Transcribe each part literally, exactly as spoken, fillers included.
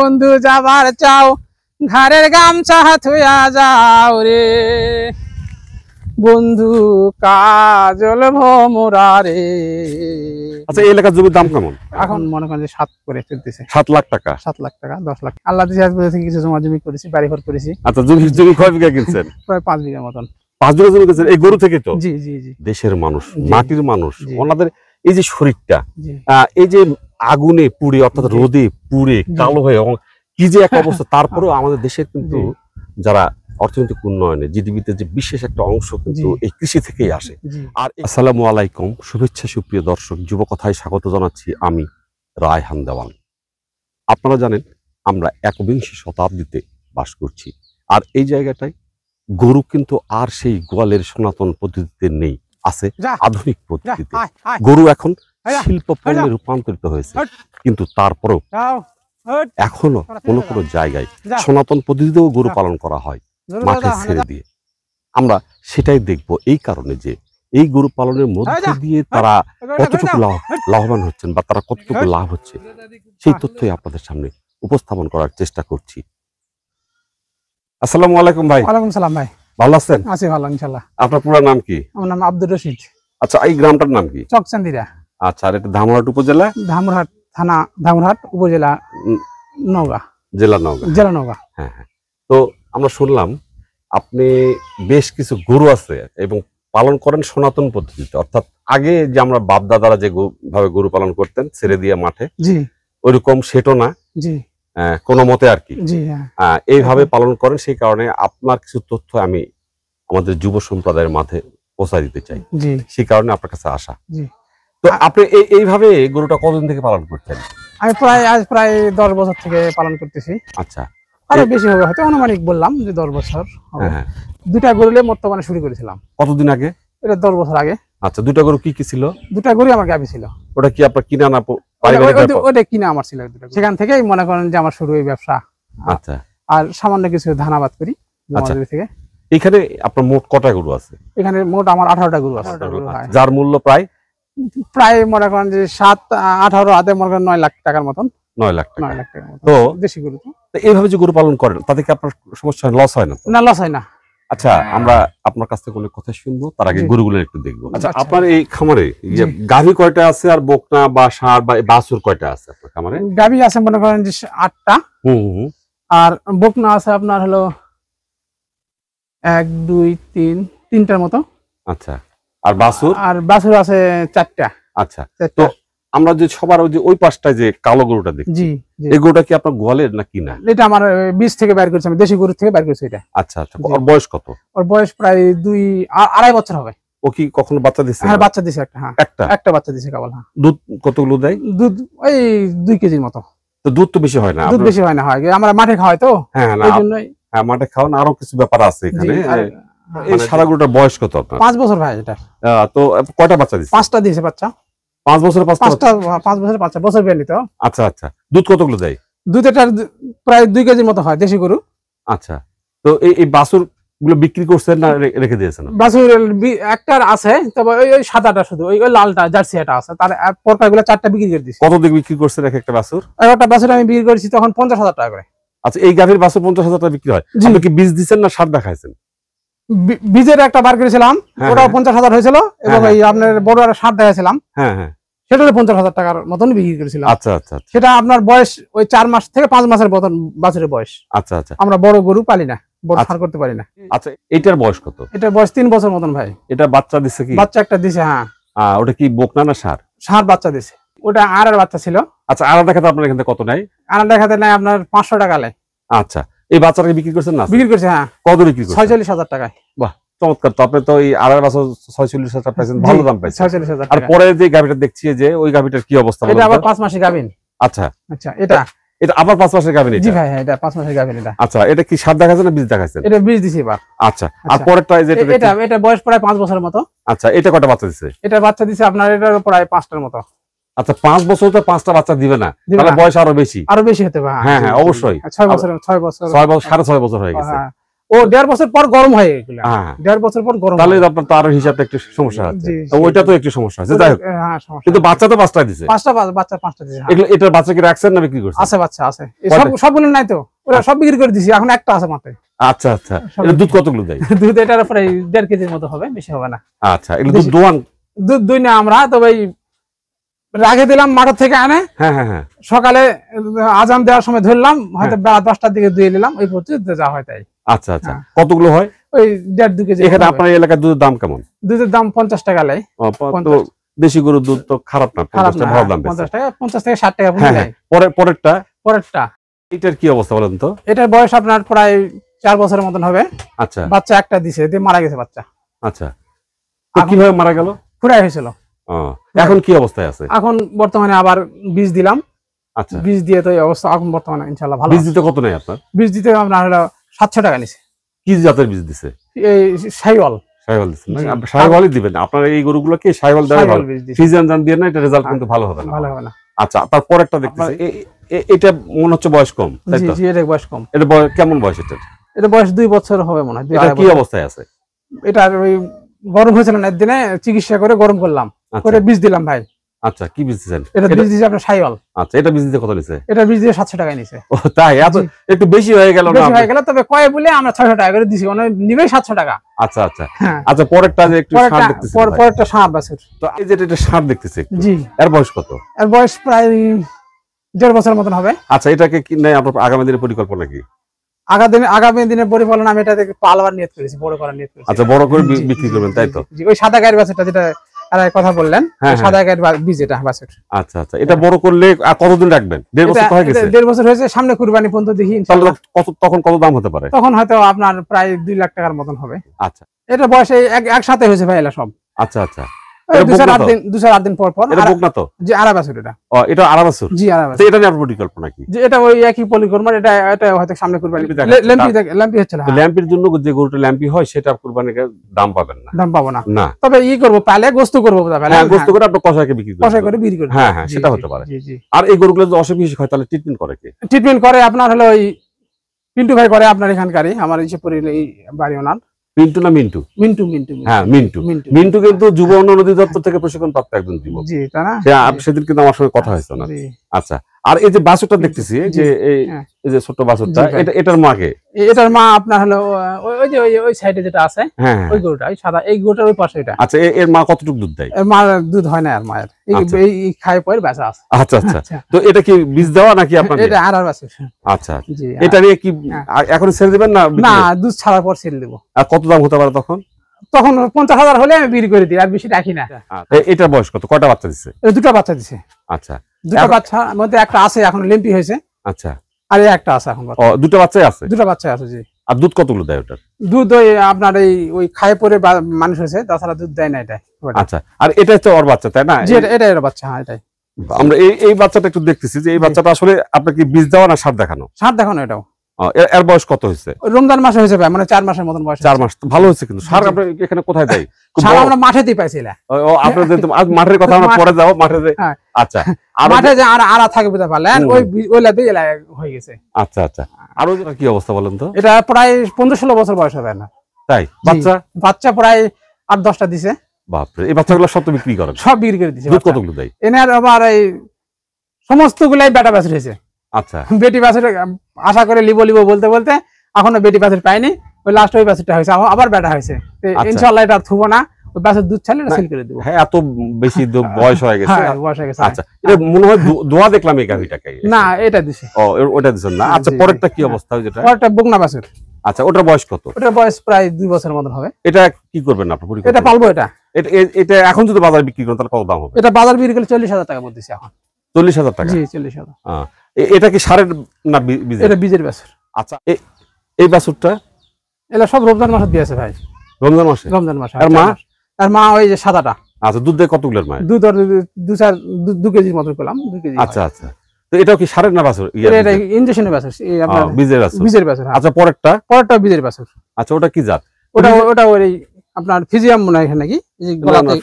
বন্ধু যাবার চাও ঘরের গামছা হাতুয়া যাও রে, বন্ধু কাজল ভোমরা রে। আচ্ছা, এই এলাকার জমির দাম কেমন এখন? মনে করেন যে সাত করে চলতেছে। সাত লাখ টাকা? সাত লাখ টাকা দশ লাখ আল্লাহ দিয়ে কিছু জমা জমি করেছি, বাড়ি ঘর করেছি। আচ্ছা, জমি জমি কয় বিঘা কিনছেন? প্রায় পাঁচ বিঘা মতন। পাঁচ বিঘা জমি কিনছেন এই গরু থেকে? তো জি জি জি। দেশের মানুষ, মাটির মানুষ, ওনাদের এই যে শরীরটা, এই যে আগুনে পুড়ে অর্থাৎ রোদে পুড়ে কালো হয়ে কি যে এক অবস্থা, তারপরেও আমাদের দেশের কিন্তু যারা অর্থনৈতিক উন্নয়নে জিডিপিতে যে বিশেষ একটা অংশ কিন্তু এই কৃষি থেকেই আসে। আর আসসালামু আলাইকুম, শুভেচ্ছা সুপ্রিয় দর্শক, যুবকথায় স্বাগত জানাচ্ছি আমি রায়হান দেওয়ান। আপনারা জানেন আমরা একবিংশ শতাব্দীতে বাস করছি, আর এই জায়গাটায় গরু কিন্তু আর সেই গোয়ালের সনাতন পদ্ধতিতে নেই, আছে আধুনিক পদ্ধতিতে। গরু এখন শিল্প পণ্যে রূপান্তরিত হয়েছে, কিন্তু তারপরেও এখনো কোনো কোনো জায়গায় সনাতন পদ্ধতিতেও গরু পালন করা হয় মাঠে ছেড়ে দিয়ে। আমরা সেটাই দেখব, এই কারণে যে এই গরু পালনের মধ্যে দিয়ে তারা কতটুকু লাভবান হচ্ছেন বা তারা কতটুকু লাভ হচ্ছে সেই তথ্যই আপনাদের সামনে উপস্থাপন করার চেষ্টা করছি। আসসালামু আলাইকুম ভাই। ওয়ালাইকুম সালাম ভাই, ভালো আছেন? আছি ভালো ইনশাআল্লাহ। আপনার পুরো নাম কি? আমার নাম আব্দুর রশিদ। আচ্ছা, এই গ্রামটার নাম কি? চকচান্দিরা। আচ্ছা, আর এটা ধামইরহাট উপজেলা? ধামইরহাট থানা, ধামইরহাট উপজেলা, নওগাঁ জেলা। নওগাঁ জেলা, নওগাঁ। হ্যাঁ হ্যাঁ। তো আমরা শুনলাম আপনি বেশ কিছু গরু আছে এবং পালন করেন সনাতন পদ্ধতিতে, অর্থাৎ আগে যে আমরা বাপ দাদারা যে ভাবে গরু পালন করতেন ছেড়ে দিয়ে মাঠে, জি, ওইরকম সেটা না, জি, কোনো মতে আর কি, জি, এইভাবে পালন করেন। সেই কারণে আপনার কিছু তথ্য আমি আমাদের যুব সম্প্রদায়ের মাঝে পৌঁছায় দিতে চাই, সেই কারণে আপনার কাছে আসা। তো আপনি এইভাবে গরুটা কতদিন থেকে পালন করতেন? আমি প্রায় আজ প্রায় দশ বছর থেকে পালন করতেছি। আচ্ছা, আরো বেশি হবে হয়তো, অনুমানিক বললাম যে দশ বছর। দুটা গরু নিয়ে বর্তমানে শুরু করেছিলাম। কতদিন আগে? এটা দশ বছর আগে। আচ্ছা, দুটা গরু কি কি ছিল? দুটা গরু আমার গাবি ছিল। ওটা কি আপনার কিনা না পারিবারিক? ওটা কিনা আমার ছিল। সেখান থেকেই মনে করেন যে আমার শুরু এই ব্যবসা। আচ্ছা, আর সামান্য কিছু ধানাবাদ করি। আচ্ছা, থেকে এখানে আপনার মোট কটা গরু আছে? এখানে মোট আমার আঠারোটা গরু আছে, যার মূল্য প্রায় প্রায় মনে করেন যে সাত আঠারো হাতে মনে করেন নয় লাখ টাকার মতন। নয় লাখ টাকা? নয় লাখ টাকার মতো। তো দেশি গরু। এইভাবে যে গরু পালন করেন তাতে কি আপনার সমস্যা হয়? লস হয় না? না, লস হয় না। আচ্ছা, আমরা আপনার কাছ থেকে অনেক কথা শুনবো, তার আগে গরুগুলো একটু দেখবো। আচ্ছা, আপনার এই খামারে গাভী কয়টা আছে আর বকনা বা ষাঁড় বা বাছুর কয়টা আছে আপনার খামারে? গাভী আছে মনে করেন যে আটটা, হুম, আর বকনা আছে আপনার হলো এক দুই তিন তিনটার মতো। আচ্ছা, আর বাছুর? আর বাছুর আছে চারটা। আচ্ছা, তো আমরা যে সবার ওই যে ওই পাশটায় যে কালো গরুটা দেখছি, এই গরুটা কি আপনার গোয়ালের না কিনা? এটা আমার বীজ থেকে বের করেছি, আমি দেশি গরু থেকে বের করেছি এটা। আচ্ছা আচ্ছা। ওর বয়স কত? ওর বয়স প্রায় দুই আড়াই বছর হবে। ও কি কখনো বাচ্চা দিছে? হ্যাঁ, বাচ্চা দিছে একটা। হ্যাঁ, একটা একটা বাচ্চা দিছে কেবল। হ্যাঁ। দুধ কতগুলো দেয়? দুধ ওই দুই কেজির মতো। তো দুধ তো বেশি হয় না? দুধ বেশি হয় না, হয় আমরা মাঠে খাওয়াই তো। হ্যাঁ হ্যাঁ, মাঠে খাওয়ান। আরো কিছু ব্যাপার আছে এখানে। এই সারা গরুটার বয়স কত আপনার? পাঁচ বছর ভাই এটা। তো কয়টা বাচ্চা দিছে? পাঁচটা দিছে বাচ্চা। পাঁচ বছর পাঁচটা? পাঁচ বছর পাঁচটা বছর বেলি তো। আচ্ছা আচ্ছা। দুধ কতগুলো দেয়? দুধ এটা প্রায় দুই কেজির মতো হয় দেশি গরু। আচ্ছা, তো এই বাছুর গুলো বিক্রি করছেন না রেখে দিয়েছেন? বাছুর একটার আছে, তবে ওই সাদাটা শুধু, ওই লালটা জার্সি এটা আছে, তার পরকাগুলো চারটা বিক্রি করে দিয়েছি। কত দিয়ে বিক্রি করছেন এক একটা বাছুর? একটা বাছুর আমি বিক্রি করেছি তখন পঞ্চাশ হাজার টাকা করে। আচ্ছা, এই গাভীর বাছুর পঞ্চাশ হাজার টাকা বিক্রি হয়। আপনি কি বীজ দিচ্ছেন না সার দেখাইছেন? বীজের একটা বার করেছিলাম, ওটাও পঞ্চাশ হাজার হয়েছিল, এবং এই আপনার বড় একটা সার দেখাইছিলাম, হ্যাঁ হ্যাঁ, সেটা পঞ্চাশ হাজার টাকার মতন বিক্রি করেছিল। আচ্ছা আচ্ছা। সেটা আপনার বয়স ওই চার মাস থেকে পাঁচ মাসের মতন বাছুরের বয়স। আচ্ছা আচ্ছা। আমরা বড় গরু পালি না, বড় সার করতে পারি না। আচ্ছা, এটার বয়স কত? এটার বয়স তিন বছর মতন ভাই। এটা বাচ্চা দিছে কি? বাচ্চা একটা দিছে। হ্যাঁ। ওটা কি বকনা না ষাঁড়? ষাঁড় বাচ্চা দিছে। ওটা আর আর বাচ্চা ছিল। আচ্ছা, আর দেখাতে আপনার এখানে কত নেয়? আর দেখাতে নেয় আপনার পাঁচশো টাকা নেয়। আচ্ছা, এই বাচ্চাটাকে বিক্রি করছেন না? বিক্রি করছে। হ্যাঁ। কত বিক্রি করছে? ছয়চল্লিশ হাজার টাকায়। বাহ, চমৎকার। তো আপনি তো এই আড়াই বছর ছয়চল্লিশ হাজার পাইছেন, ভালো দাম পাইছেন। ছয়চল্লিশ হাজার। আর পরে যে গাভীটা দেখছি, যে ওই গাভীটার কি অবস্থা? এটা আবার পাঁচ মাসের গাভী। আচ্ছা আচ্ছা। এটা এটা আবার পাঁচ মাসের গাভী? জি ভাই, হ্যাঁ, এটা পাঁচ মাসের গাভী এটা। আচ্ছা, এটা কি সার দেখাছেন না বীজ দেখাছেন? এটা বীজ দিছি এবার। আচ্ছা, আর পরেরটা যেটা দেখছি, এটা এটা বয়স প্রায় পাঁচ বছরের মতো। আচ্ছা, এটা কয়টা বাচ্চা দিছে? এটা বাচ্চা দিছে আপনার এটার প্রায় পাঁচটার মতো। আচ্ছা, পাঁচ বছর তো পাঁচটা বাচ্চা দিবে না, তাহলে বয়স আরো বেশি? আরো বেশি হতে পারে। হ্যাঁ হ্যাঁ, অবশ্যই। ছয় বছর, ছয় বছর, ছয় বছর, সাড়ে ছয় বছর হয়ে গেছে। ও ও দেড় বছর পর গরম হয় এগুলো। হ্যাঁ, দেড় বছর পর গরম। তাহলে আপনার তো আরো হিসাবটা একটু সমস্যা আছে, তো ওইটা তো একটু সমস্যা আছে। যাই হোক, হ্যাঁ সমস্যা। কিন্তু বাচ্চা তো পাঁচটা দিয়েছে, পাঁচটা বাচ্চা পাঁচটা দিয়েছে। এগুলো এটার বাচ্চা কি রাখছেন না বিক্রি করছেন? আছে বাচ্চা আছে, সব সবগুলো নাই তো, ওরা সব বিক্রি করে দিয়েছি, এখন একটা আছে মাত্র। আচ্ছা আচ্ছা, এটা দুধ কতগুলো দেয়? দুধ এটার প্রায় দেড় কেজির মতো হবে, বেশি হবে না। আচ্ছা, এগুলো দুধ দোয়ান? দুধ দুই না আমরা, তবে রাখে দিলাম মাঠের থেকে আনে। হ্যাঁ হ্যাঁ, সকালে আজান দেওয়ার সময় ধরলাম, হয়তো বেলা দশটার দিকে ধুয়ে নিলাম, ওই পর্যন্ত যা হয় তাই। আচ্ছা আচ্ছা, কতগুলো হয়? ওই দেড় দু কেজি। এখানে আপনার এলাকার দুধের দাম কেমন? দুধের দাম পঞ্চাশ টাকা লাই। দেশি গরুর দুধ তো খারাপ না, পঞ্চাশ টাকা, পঞ্চাশ থেকে ষাট টাকা। পরে পরেরটা পরেরটা এটার কি অবস্থা বলেন তো? এটার বয়স আপনার প্রায় চার বছরের মতন হবে। আচ্ছা, বাচ্চা একটা দিছে, মারা গেছে বাচ্চা। আচ্ছা, কিভাবে মারা গেল? খুরাই হয়েছিল। এখন কি অবস্থায় আছে? এখন বর্তমানে আবার বীজ দিলাম। আচ্ছা, বীজ দিয়ে তো এই অবস্থা এখন বর্তমানে ইনশাআল্লাহ ভালো। বীজ দিতে কত নেয় আপনার? বীজ দিতে আমরা হলো সাতশো টাকা নিছে। কি জাতের বীজ দিছে? এই শাইওয়াল। শাইওয়াল দিছেন না? আপনি শাইওয়ালই দিবেন। আপনার এই গরুগুলো কি শাইওয়াল দেওয়া ভালো? ফিজিয়ান জান দিয়ে না, এটা রেজাল্ট কিন্তু ভালো হবে না। ভালো হবে না। আচ্ছা, তারপর একটা দেখতেছি, এটা মনে হচ্ছে বয়স কম, তাই তো? জি জি, এটা বয়স কম। এটা কেমন বয়স এটা? এটা বয়স দুই বছর হবে মনে হয়। এটা কি অবস্থায় আছে? এটা ওই গরম হয়েছিল না একদিনে, চিকিৎসা করে গরম করলাম, করে বীজ দিলাম ভাই। আচ্ছা, কি বীজ দিয়েছেন? এটা বীজ দিয়েছি আপনার শাইওয়াল। আচ্ছা, এটা বীজ দিতে কত নিছে? এটা বীজ দিয়ে সাতশো টাকা নিছে। ও তাই, এত একটু বেশি হয়ে গেল না? বেশি হয়ে গেল, তবে কয় বলে আমরা ছয়শো টাকা করে দিছি, মানে নিবে সাতশো টাকা। আচ্ছা আচ্ছা আচ্ছা, পরেরটা যে একটু সার দেখতেছি, পরেরটা সার বাছুর। তো এই যে এটা সার দেখতেছি, জি, এর বয়স কত? এর বয়স প্রায় দেড় বছরের মতন হবে। আচ্ছা, এটাকে কি নাই আপনার আগামী দিনের পরিকল্পনা কি? আগামী দিনের পরিপালন আমি এটা পালবার নিয়ত করেছি, বড় করার নিয়ত করেছি। আচ্ছা, বড় করে বিক্রি করবেন, তাই তো? ওই সাদা গায়ের বাছুরটা যেটা আর কথা বললেন, সাদা গায়ের বীজ এটা বাছুর। আচ্ছা আচ্ছা, এটা বড় করলে কতদিন রাখবেন? দেড় বছর হয়ে গেছে। দেড় বছর হয়েছে, সামনে কুরবানি পর্যন্ত দেখি ইনশাআল্লাহ। কত তখন কত দাম হতে পারে? তখন হয়তো আপনার প্রায় দুই লাখ টাকার মতন হবে। আচ্ছা, এটা বয়সে একসাথে হয়েছে ভাই এলা সব। আচ্ছা আচ্ছা, আর এই গরুগুলো যদি অসুখ বিসুখ হয় তাহলে ট্রিটমেন্ট করে কি? ট্রিটমেন্ট করে আপনার হলো ওই পিন্টু ভাই করে, আপনার এখানকারই, আমার বাড়ি ওনার। মিন্টু না? মিন্টু মিন্টু মিন্টু হ্যাঁ, মিন্টু মিন্টু কিন্তু যুব উন্নয়ন অধিদপ্তর থেকে প্রশিক্ষণ প্রাপ্ত একজন যুবক। জি, তাই না? সেদিন কিন্তু আমার সঙ্গে কথা হয়েছে না। আচ্ছা, আর এই যে বাছুরটা দেখতেছি, যে এই যে ছোট বাছুরটা, এটা এটার মা কে? এটার মা আপনার হলো ওই যে ওই সাইডে যেটা আছে, ওই গরুটা, ওই সাদা, এই গরুটার ওই পাশে এটা। আচ্ছা, এর মা কতটুকু দুধ দেয়? এর মা দুধ হয় না, আর মায়ের এই খায় পয়ের বাচ্চা আছে। আচ্ছা আচ্ছা, তো এটা কি বীজ দেওয়া নাকি আপনার? এটা আর আর বাছুর। আচ্ছা, এটা নিয়ে কি এখন ছেড়ে দিবেন না? না, দুধ ছাড়ার পর ছেড়ে দেব। আর কত দাম হতে পারে তখন? তখন পঞ্চাশ হাজার হলে আমি বিক্রি করে দিই, আর বেশি রাখি না। এটার বয়স কত? কয়টা বাচ্চা দিচ্ছে? দুটো বাচ্চা দিচ্ছে। আচ্ছা, দুটো বাচ্চা মধ্যে একটা আছে এখন লেম্পি হয়েছে। আচ্ছা, আর একটা আছে এখন। ও, দুটো বাচ্চাই আছে? দুটো বাচ্চাই আছে, জি। আর দুধ কতগুলো দেয় ওটার? দুধ ওই আপনার এই ওই খায় পরে মানুষ হয়েছে, তাছাড়া দুধ দেয় না এটা। আচ্ছা, আর এটা হচ্ছে ওর বাচ্চা, তাই না? জি, এটা এর বাচ্চা। হ্যাঁ, এটাই আমরা এই এই বাচ্চাটা একটু দেখতেছি, যে এই বাচ্চাটা আসলে আপনাকে বীজ দেওয়া না সার দেখানো? সার দেখানো। এটাও এর বয়স কত হয়েছে? রমজান মাসে হয়েছে ভাই, মানে চার মাসের মতন বয়স। চার মাস তো ভালো হয়েছে, কিন্তু সার আমরা এখানে কোথায় দেই? সার আমরা মাঠেতেই পাইছিলা। ও, আপনাদের মাঠের কথা আমরা পরে যাব, মাঠে যাই। আচ্ছা, আর মাঠে যে আর আড়া থাকে বুঝতে পারলেন, ওই ওইলাতে হয়ে গেছে। আচ্ছা আচ্ছা, আর ওটা কি অবস্থা বলেন তো? এটা প্রায় পনেরো ষোলো বছর বয়স হবে না, তাই? বাচ্চা বাচ্চা প্রায় আট দশটা দিছে। বাপরে, এই বাচ্চাগুলো সব তো বিক্রি করেন? সব বিক্রি করে দিছে। দুধ কতগুলো দেয়? এনার আবার এই সমস্ত গুলাই বেটা বাছুর হয়েছে। আচ্ছা, বেটি বাছুর আশা করে লিবো লিবো বলতে বলতে এখনো বেটি বাছুর পাইনি, ওই লাস্ট ওই বাছুরটা হয়েছে, আবার বেটা হয়েছে। ইনশাআল্লাহ এটা থুবো না, ওই বাছুর দুধ ছাড়লে সেল করে দেব। হ্যাঁ, এত বেশি বয়স হয়ে গেছে? হ্যাঁ, বয়স হয়ে গেছে। আচ্ছা, এটা মনে হয় দোয়া দেখলাম এই গাভিটাকে। না, এটা দিছে। ও, ওটা দিছেন না? আচ্ছা, পরেরটা কি অবস্থা হয় যেটা? পরেরটা বকনা বাছুর। আচ্ছা, ওটার বয়স কত? ওটার বয়স প্রায় দুই বছরের মত হবে। এটা কি করবেন আপনি? এটা পালবো। এটা এটা এখন যদি বাজার বিক্রি করেন তাহলে কত দাম হবে? এটা বাজার বিক্রি করলে চল্লিশ হাজার টাকা বলতেছি এখন। চল্লিশ হাজার টাকা? জি, চল্লিশ হাজার। এটা কি সারের না বীজ? এটা বীজের বাছুর। আচ্ছা, এই বাছুরটা এলা সব রমজান মাসে দিয়েছে ভাই। রমজান মাসে? রমজান মাসে। আর মা? আর মা ওই যে সাদাটা। আচ্ছা, দুধ দেয় কতগুলো মা? দুধ দুই চার দুই কেজির মতো করলাম, দুই কেজি। আচ্ছা আচ্ছা, তো এটাও কি সারের না বাছুর? এটা ইনজেকশনের বাছুর, এই আপনার বীজের বাছুর। বীজের বাছুর। আচ্ছা, পরেরটা? পরেরটা বীজের বাছুর। আচ্ছা, ওটা কি জাত? ওটা ওটা ওই আপনার ফিজিয়াম মনে হয় নাকি?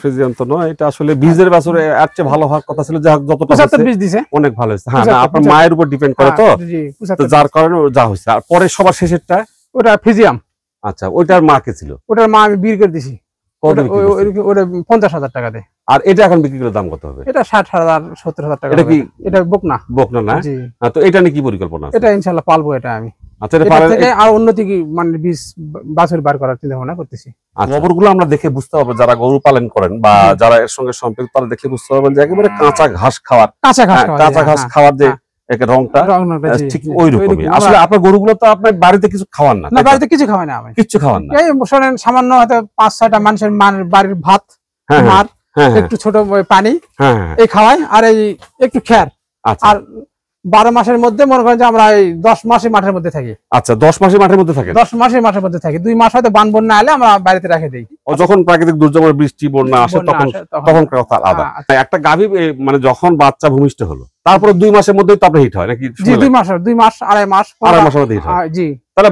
ফিজিয়াম তো নয়, এটা আসলে বীজের বাছুর। আচ্ছা, ভালো হওয়ার কথা ছিল, যাক যতটা বীজ দিছে অনেক ভালো হয়েছে। হ্যাঁ, আপনার মায়ের উপর ডিপেন্ড করে তো, যার কারণে যা হয়েছে। আর পরে সবার শেষেরটা? ওটা ফিজিয়াম। আচ্ছা, ওইটার মা কে ছিল? ওটার মা আমি বিক্রি করে দিছি পঞ্চাশ হাজার টাকা দিয়ে। আর এটা এখন বিক্রি করে দাম কত হবে? এটা ষাট হাজার সত্তর হাজার টাকা। এটা কি এটা বকনা? বকনা না। তো এটা নিয়ে কি পরিকল্পনা? এটা ইনশাল্লাহ পালবো এটা আমি। আচ্ছা, আর উন্নতি কি মানে বীজ বাছুর বার করার চিন্তা ভাবনা করতেছি। গোবরগুলো আমরা দেখে বুঝতে পারবো, যারা গরু পালন করেন বা যারা এর সঙ্গে সম্পৃক্ত তারা দেখে বুঝতে পারবেন যে একেবারে কাঁচা ঘাস খাওয়ার কাঁচা ঘাস কাঁচা ঘাস খাওয়ার যে একটা রংটা ঠিক ওই রকমই। আসলে আপনার গরুগুলো তো আপনার বাড়িতে কিছু খাওয়ান না? না, বাড়িতে কিছু খাওয়ায় না, কিছু খাওয়ান না। এই শোনেন, সামান্য হয়তো পাঁচ ছয়টা মানুষের বাড়ির ভাত, মার একটু ছোট পানি এই খাওয়ায়, আর এই একটু খ্যার। আর বারো মাসের মধ্যে মনে করেন যে আমরা এই দশ মাসে মাঠের মধ্যে থাকি। আচ্ছা, দশ মাসে মাঠের মধ্যে থাকি। দশ মাসে মাঠের মধ্যে থাকি, দুই মাস হয়তো বান বন্যা এলে আমরা বাড়িতে রেখে দিই। যখন প্রাকৃতিক দুর্যোগের বৃষ্টি বন্যা আসে তখন তখন কথা আলাদা। একটা গাভী মানে যখন বাচ্চা ভূমিষ্ঠ হলো তারপরে দুই মাসের মধ্যে তো আপনার হিট হয় নাকি? দুই মাস, দুই মাস আড়াই মাস আড়াই মাসের মধ্যে হিট হয়। জি, তাহলে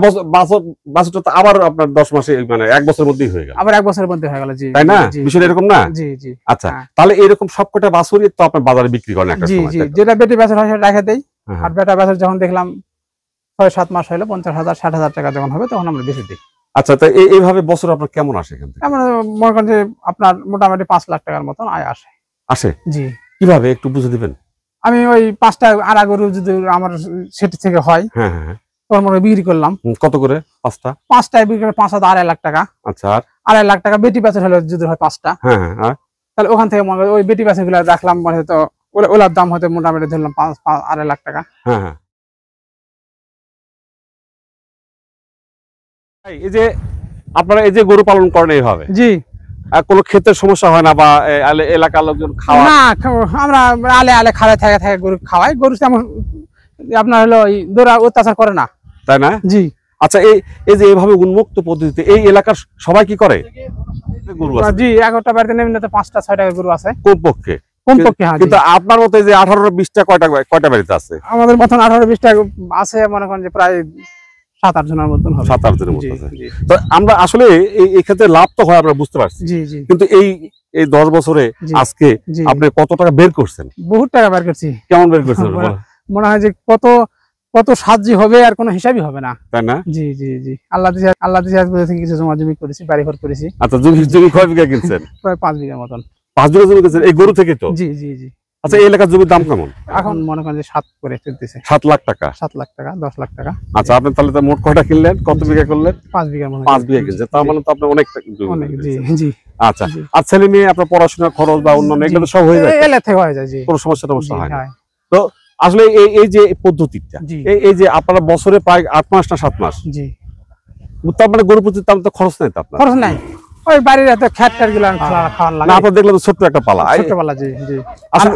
বাছুরটা আবার আপনার দশ মাসে মানে এক বছরের মধ্যেই হয়ে গেল। আবার এক বছরের মধ্যে হয়ে গেল, তাই না? বিষয়টা এরকম না? জি জি। আচ্ছা, তাহলে এরকম সবকটা বাছুরই তো আপনার বাজারে বিক্রি করেন একটা সময়? জি জি, যেটা বেটি বাছুর হয় সেটা রেখে দেই। আর বেটা বাছুর যখন দেখলাম ছয় সাত মাস হলো পঞ্চাশ হাজার ষাট হাজার টাকা যখন হবে তখন আমরা বেশি দিই। আচ্ছা, তো এইভাবে বছর আপনার কেমন আসে এখান থেকে? মনে করেন যে আপনার মোটামুটি পাঁচ লাখ টাকার মতন আয় আসে। আসে? জি। কিভাবে একটু বুঝে দিবেন? আমি ওই পাঁচটা আড়া গরু যদি আমার সেটি থেকে হয় বিক্রি করলাম। কত করে? পাঁচটা পাঁচটা বিক্রি করে পাঁচ হাজার আড়াই লাখ টাকা। আচ্ছা, আড়াই লাখ টাকা বেটি বাছুর হলে যদি হয় পাঁচটা, তাহলে ওখান থেকে ওই বেটি বাছুর গুলো রাখলাম, মানে হয়তো ওলার দাম হয়তো মোটামুটি ধরলাম পাঁচ আড়াই লাখ টাকা। হ্যাঁ, এই যে আপনারা এই যে গরু পালন করেন এইভাবে? জি। আর কোনো ক্ষেতের সমস্যা হয় না বা এলাকার লোকজন খাওয়া? না, আমরা আলে আলে খাওয়া থাকে থাকে গরু খাওয়াই। গরু তেমন আপনার হলো দৌড়া অত্যাচার করে না, তাই না? জি। আচ্ছা, এই এই যে এইভাবে উন্মুক্ত পদ্ধতিতে এই এলাকার সবাই কি করে? গরু আছে? জি, এগারোটা বাড়িতে নেমে না তো পাঁচটা ছয়টা গরু আছে কমপক্ষে। কমপক্ষে? হ্যাঁ। কিন্তু আপনার মতে যে আঠারো বিশটা কয়টা কয়টা বাড়িতে আছে? আমাদের মতন আঠারো বিশটা আছে, মনে করেন যে প্রায় সাত আট জনের মতন হবে। সাত আট জনের মতন আছে। তো আমরা আসলে এই ক্ষেত্রে লাভ তো হয় আমরা বুঝতে পারছি, কিন্তু এই এই দশ বছরে আজকে আপনি কত টাকা বের করছেন? বহুত টাকা বের করছি। কেমন বের করছেন? মনে হয় যে কত কত সাজি হবে আর কোনো হিসাবই হবে না, তাই না? জি জি জি। আল্লাহ দিয়ে আল্লাহ দিয়ে থেকে কিছু জমা জমি করেছি, বাড়ি ঘর করেছি। আচ্ছা, জমি জমি কয় বিঘা কিনছেন? প্রায় পাঁচ বিঘা মতন। পাঁচ বিঘা জমি কিনছেন এই গরু থেকে তো? জি জি জি। আচ্ছা, এই এলাকার জমির দাম কেমন এখন? মনে করেন যে সাত করে চলতেছে। সাত লাখ টাকা? সাত লাখ টাকা, দশ লাখ টাকা। আচ্ছা, আপনি তাহলে মোট কয়টা কিনলেন? কত বিঘা করলেন? পাঁচ বিঘা। পাঁচ বিঘা কিনছে, তার মানে তো আপনি অনেক জমি। আচ্ছা, আর ছেলে মেয়ে আপনার পড়াশোনা খরচ বা অন্যান্য এগুলো সব হয়ে যায়? এলাকা থেকে হয়ে যায়, কোনো সমস্যা টমস্যা হয় না। তো আসলে এই এই যে পদ্ধতিটা, এই যে আপনারা বছরে প্রায় আট মাস না সাত মাস? জি। তার মানে গরু প্রতি তার তো খরচ নাই? তো আপনার খরচ নাই, ওই বাড়ির এত খ্যাট খ্যাট গুলো খাওয়ান লাগে। আপনার দেখলাম তো ছোট্ট একটা পালা। ছোট্ট পালা? জি জি।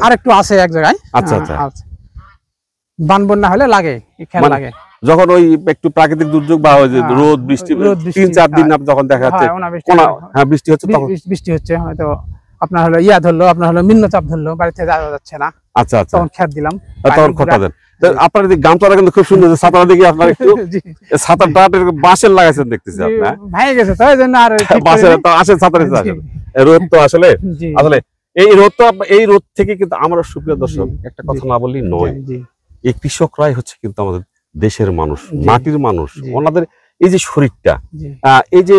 আর একটু আছে এক জায়গায়। আচ্ছা আচ্ছা। বান বন্যা হলে লাগে, খ্যাট লাগে। যখন ওই একটু প্রাকৃতিক দুর্যোগ বা রোদ বৃষ্টি তিন চার দিন যখন দেখা যাচ্ছে বৃষ্টি হচ্ছে, তখন বৃষ্টি হচ্ছে হয়তো আপনার হলো ইয়া ধরলো, আপনার হলো নিম্নচাপ ধরলো, বাড়িতে যাওয়া যাচ্ছে না। আচ্ছা আচ্ছা, তখন খ্যাট দিলাম, তখন খোটা দেন। আপনার গামছাটা কিন্তু খুব সুন্দর, ছাতাটা দেখি আপনার একটু ছাতাটা বাঁশের লাগাইছেন দেখতেছি। আপনার ভাই গেছে তো এই জন্য আর বাঁশের তো আসেন ছাতারে আসেন। রোদ তো আসলে আসলে এই রোদ তো এই রোদ থেকে কিন্তু আমরা সুপ্রিয় দর্শক একটা কথা না বললেই নয়, এই কৃষকরাই হচ্ছে কিন্তু আমাদের দেশের মানুষ, মাটির মানুষ। ওনাদের এই যে শরীরটা এই যে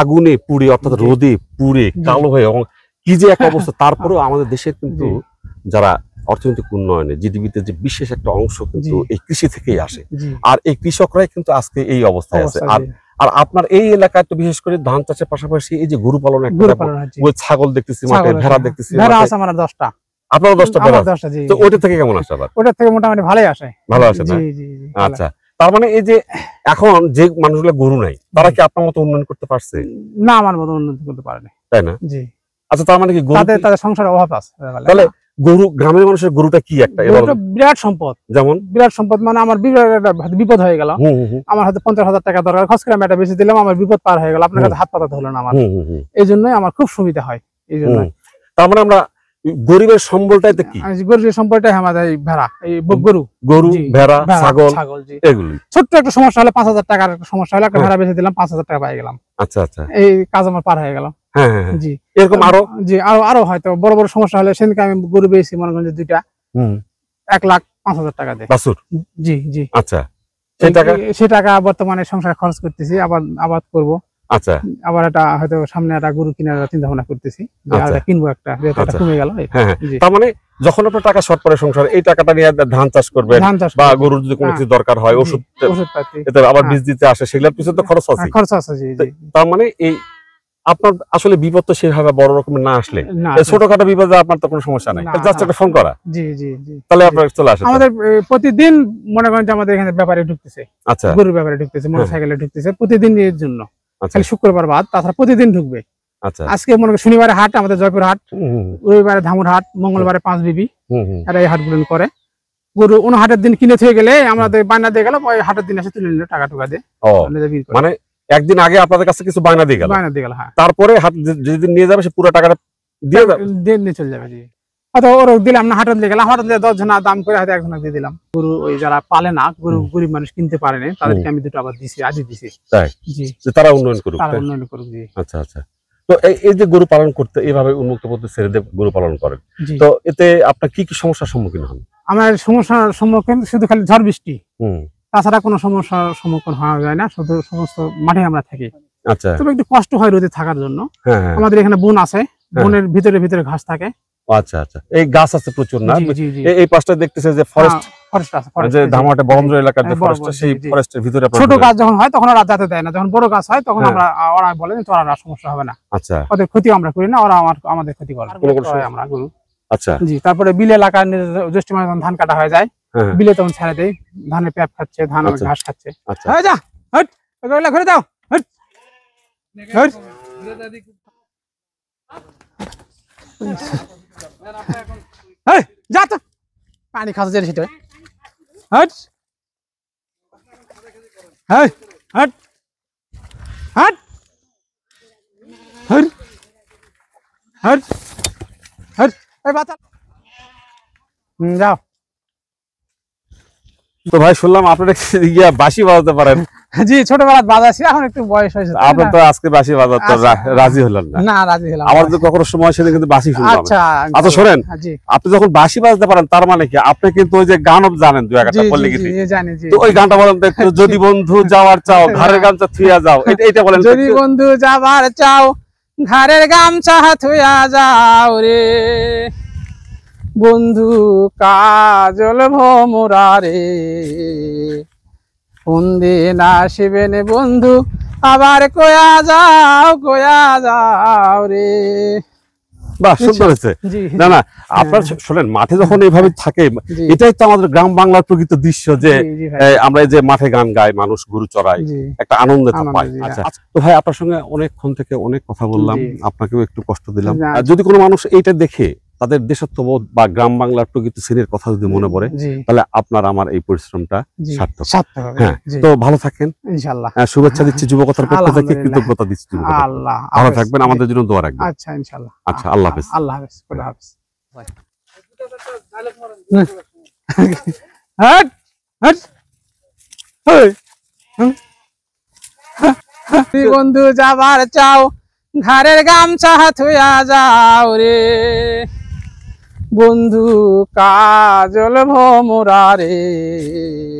আগুনে পুড়ে অর্থাৎ রোদে পুড়ে কালো হয়ে কি যে এক অবস্থা, তারপরেও আমাদের দেশের কিন্তু যারা অর্থনৈতিক উন্নয়নে জিডিপিতে যে বিশেষ একটা অংশ কিন্তু এই কৃষি থেকেই আসে, আর এই কৃষকরাই কিন্তু আজকে এই অবস্থায় আছে। আর আর আপনার এই এলাকায় তো বিশেষ করে ধান চাষের পাশাপাশি এই যে গরু পালন, ছাগল দেখতেছি মাঠে, ভেড়া দেখতেছি। ভেড়া আছে আমার দশটা। আপনার দশটা ভেড়া? দশটা। তো ওটা থেকে কেমন আসে? আবার ওটা থেকে মোটামুটি ভালোই আসে। ভালো আসে না? আচ্ছা, তার মানে এই যে এখন যে মানুষগুলো গরু নাই তারা কি আপনার মতো উন্নয়ন করতে পারছে? না, আমার মতো উন্নয়ন করতে পারেনি, তাই না? জি। আচ্ছা, তার মানে কি তাদের তাদের সংসারের অভাব আছে? তাহলে গরু গ্রামের মানুষের গরুটা কি একটা বিরাট সম্পদ। যেমন বিরাট সম্পদ মানে আমার বিপদ হয়ে গেল, আমার হাতে পঞ্চাশ হাজার টাকা দরকার, খরচ করে এটা বেশি দিলাম, আমার বিপদ পার হয়ে গেল, আপনার কাছে হাত পাতা হলো না আমার। এই জন্যই আমার খুব সুবিধা হয়। এই জন্য তার মানে আমরা গরিবের সম্বলটাই তো কি? গরিবের সম্বলটাই আমাদের এই ভেড়া, এই গরু গরু ভেড়া ছাগল ছাগল এগুলো। ছোট্ট একটা সমস্যা হলে পাঁচ হাজার টাকার একটা সমস্যা হলে একটা ভেড়া বেশি দিলাম, পাঁচ হাজার টাকা পেয়ে গেলাম। আচ্ছা আচ্ছা, এই কাজ আমার পার হয়ে গেল। জি, এরকম আরো? জি, আরো আরো হয়তো বড় বড় সমস্যা হলে সেদিনকে আমি গরু পেয়েছি মনে করেন যে দুইটা এক লাখ পাঁচ হাজার টাকা দিয়ে বাছুর। জি জি। আচ্ছা, সে টাকা বর্তমানে সংসার খরচ করতেছি, আবার আবাদ করবো। আচ্ছা, আবার এটা হয়তো সামনে একটা গরু কেনার চিন্তা ভাবনা করতেছি, কিনবো একটা, কমে গেল। তার মানে যখন আপনার টাকা শর্ট পড়ে সংসার, এই টাকাটা নিয়ে ধান চাষ করবেন, বা গরুর যদি কোনো কিছু দরকার হয় ওষুধ আবার বীজ দিতে আসে, সেগুলোর পিছনে তো খরচ আছে, খরচ আছে। তার মানে এই আপনার আসলে বিপদ তো সেভাবে বড় রকমের না আসলে ছোটখাটো বিপদে আপনার তো কোনো সমস্যা নাই, জাস্ট একটা ফোন করা। জি জি জি, তাহলে আপনার চলে আসে। আমাদের প্রতিদিন মনে করেন যে আমাদের এখানে ব্যাপারে ঢুকতেছে, আচ্ছা, গরুর ব্যাপারে ঢুকতেছে, মোটরসাইকেলে ঢুকতেছে প্রতিদিন এর জন্য। আচ্ছা, শুক্রবার বাদ, তাছাড়া প্রতিদিন ঢুকবে। আচ্ছা, আজকে মনে করেন শনিবারে হাট আমাদের জয়পুর হাট, রবিবারে ধামইরহাট, মঙ্গলবারে পাঁচ বিবি, এরা এই হাটগুলো করে। গরু অন্য হাটের দিন কিনে থেকে গেলে আমাদের বায়না দিয়ে গেল, হাটের দিন এসে তুলে নিল, টাকা টাকা দিয়ে। মানে একদিন আগে আপনাদের কাছে কিছু বায়না দিয়ে গেল, বায়না দিয়ে গেল, তারপরে যেদিন নিয়ে যাবে সে পুরো টাকাটা দিয়ে নিয়ে চলে যাবে। হয়তো ওর দিলাম না, হাটে দিয়ে গেলাম, হাটে দিয়ে দশ জনা দাম করে হয়তো একজনা দিয়ে দিলাম। গরু ওই যারা পালে না, গরু গরিব মানুষ কিনতে পারে না, তাদেরকে আমি দুটো আবার দিছি, আজই দিছি। তাই তারা উন্নয়ন করুক, তারা উন্নয়ন করুক। জি, আচ্ছা আচ্ছা। তো এই যে গরু পালন করতে এইভাবে উন্মুক্ত পথে ছেড়ে দিয়ে গরু পালন করেন, তো এতে আপনার কি কি সমস্যার সম্মুখীন হন? আমার সমস্যার সম্মুখীন শুধু খালি ঝড় বৃষ্টি, হুম, তাছাড়া কোনো সমস্যার সম্মুখীন হওয়া যায় না। শুধু সমস্ত মাঠে আমরা থাকি। আচ্ছা, তবে একটু কষ্ট হয় রোদে থাকার জন্য। আমাদের এখানে বন আছে, বনের ভিতরে ভিতরে ঘাস থাকে। আচ্ছা আচ্ছা, এই গাছ আছে প্রচুর না? এই পাশটা দেখতেছে যে ফরেস্ট, ফরেস্ট আছে, যে ধামইরহাট বরেন্দ্র এলাকার যে ফরেস্ট, সেই ফরেস্টের ভিতরে ছোট গাছ যখন হয় তখন ওরা যেতে দেয় না, যখন বড় গাছ হয় তখন আমরা, ওরা বলে যে তোরা সমস্যা হবে না। আচ্ছা, ওদের ক্ষতি আমরা করি না, ওরা আমাদের ক্ষতি করে, আমরা গরু। আচ্ছা জি। তারপরে বিল এলাকার জ্যৈষ্ঠ মাসে যখন ধান কাটা হয়ে যায়, বিলে তখন ছেড়ে দেয়, ধানে পেঁপ খাচ্ছে, ধান ঘাস খাচ্ছে। যা হট ঘরে যাও, হট হট। পানি খাওয়া যায় সেটা। হাট হাট হাট হাট হাট হাট। যাও। তো ভাই শুনলাম আপনারা গিয়া বাঁশি বাজাতে পারেন? জি, ছোটবেলা বাজাইছি, এখন একটু বয়স হয়েছে। আপনি তো আজকে বাঁশি বাজাতে রাজি হলেন না? না, রাজি হলাম। আমার তো কখনো সময় সেদিন কিন্তু বাঁশি শুনলাম। আচ্ছা আচ্ছা, শুনেন, আপনি যখন বাঁশি বাজাতে পারেন তার মানে কি আপনি কিন্তু ওই যে গানও জানেন দুই একটা বললে কি? জি জানি। তো ওই গানটা বলেন তো একটু, যদি বন্ধু যাওয়ার চাও ঘরের গামছা থুইয়া যাও, এইটা বলেন। যদি বন্ধু যাওয়ার চাও ঘরের গামছা থুইয়া যাও রে, বন্ধু কাজল ভোমরা রে, কোন দিন আসিবেন বন্ধু আবার কোয়া যাও, কোয়া যাও রে। বাহ, সুন্দর হয়েছে। না না, আপনার শোনেন, মাঠে যখন এইভাবে থাকে, এটাই তো আমাদের গ্রাম বাংলার প্রকৃত দৃশ্য, যে আমরা যে মাঠে গান গাই, মানুষ গরু চড়াই, একটা আনন্দ পাই। আচ্ছা, তো ভাই আপনার সঙ্গে অনেকক্ষণ থেকে অনেক কথা বললাম, আপনাকেও একটু কষ্ট দিলাম। যদি কোনো মানুষ এইটা দেখে তাদের দেশাত্মবোধ বা গ্রাম বাংলার প্রকৃত শ্রেণীর কথা যদি মনে পড়ে, তাহলে আপনার আমার এই পরিশ্রমটা সার্থক। হ্যাঁ, তো ভালো থাকেন ইনশাআল্লাহ। শুভেচ্ছা দিচ্ছি যুবকতার পক্ষ থেকে, কৃতজ্ঞতা দিচ্ছি আল্লাহ। ভালো থাকবেন, আমাদের জন্য দোয়া রাখবেন। আচ্ছা ইনশাআল্লাহ। আচ্ছা, আল্লাহ হাফেজ। আল্লাহ হাফেজ, খোদা হাফেজ। হাট হাট হ্যাঁ হ্যাঁ। বন্ধু যাবার চাও ঘরের গামছা থুয়া যাও রে, বন্ধু কাজল ভোমরা রে,